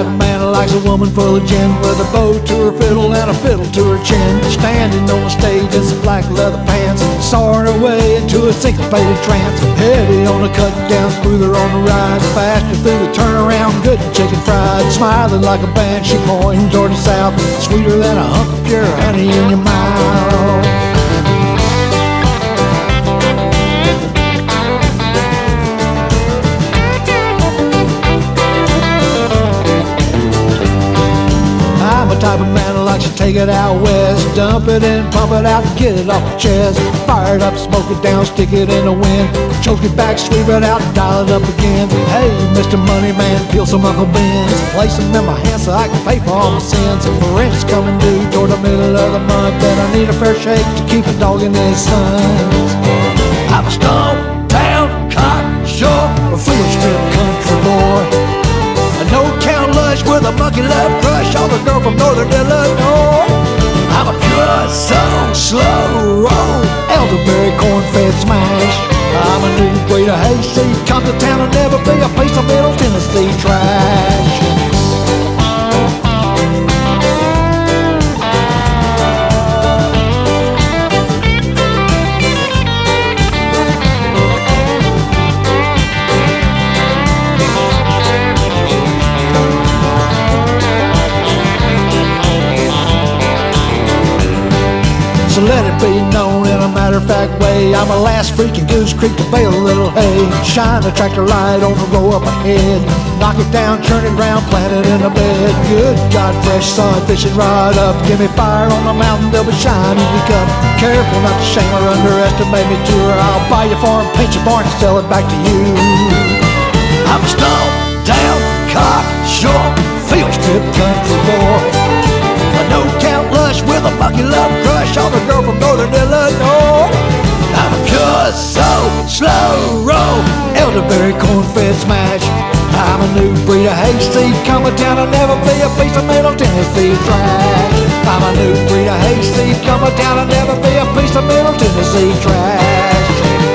type of man likes a woman full of gin, with a bow to her fiddle and a fiddle to her chin, standing on the stage in some black leather pants, soaring her way into a syncopated trance. Heavy on the cut down, smoother on the ride, faster through the turnaround, good chicken fried, smiling like a banshee pointing toward the south, sweeter than a hunk of pure honey in your mouth. Type of man likes to take it out west, dump it and pump it out, get it off the chest, fire it up, smoke it down, stick it in the wind, choke it back, sweep it out, dial it up again. Hey, Mr. Money Man, peel some Uncle Ben's, place them in my hands so I can pay for all my sins. Rent's coming due toward the middle of the month, and I need a fair shake to keep a dog in his suns. I'm a stone town cotton shore, a field strip country boy, a no count lush with a monkey love crush on the girl from northern Illinois. I'm a pure soul, slow roll, elderberry corn-fed smash. I'm a new breed of hayseed, come to town and never be a piece of middle Tennessee trash. So let it be known in a matter-of-fact way, I'm a last freaking Goose Creek to bale a little hay, shine a tractor light on the row up ahead, knock it down, churn it round, plant it in a bed. Good God, fresh sun, fishing rod up, give me fire on the mountain, they'll be shining me up. Careful not to shame or underestimate me to her, I'll buy your farm, paint your barn, and sell it back to you. I'm a stone down, cock, short, field strip country boy, a no-count lush with a monkey love crush on the girl from northern Illinois. I'm a pure soul, slow roll, elderberry corn-fed smash. I'm a new breed of hayseed, come to town and never be a piece of middle Tennessee trash. I'm a new breed of hayseed, come to town and never be a piece of middle Tennessee trash.